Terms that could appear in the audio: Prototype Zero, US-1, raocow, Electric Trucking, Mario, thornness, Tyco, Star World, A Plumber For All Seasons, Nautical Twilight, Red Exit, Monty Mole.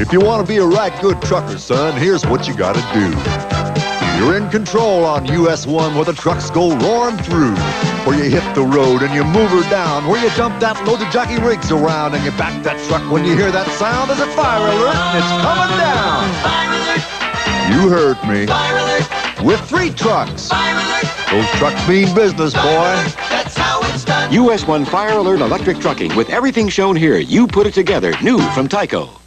If you want to be a right good trucker, son, here's what you got to do. You're in control on US-1 where the trucks go roaring through. Where you hit the road and you move her down. Where you dump that loaded jockey rigs around. And you back that truck when you hear that sound. There's a fire alert and it's coming down. Fire alert! You heard me. Fire alert! With 3 trucks. Fire alert! Those trucks mean business, boy. That's how it's done. US-1 Fire Alert Electric Trucking. With everything shown here, you put it together. New from Tyco.